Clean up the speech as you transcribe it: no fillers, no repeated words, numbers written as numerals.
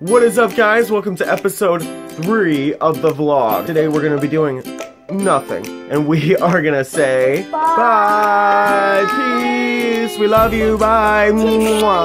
What is up, guys? Welcome to episode 3 of the vlog. Today we're gonna be doing nothing, and we are gonna say bye. Bye. Peace. We love you. Bye. Mwah.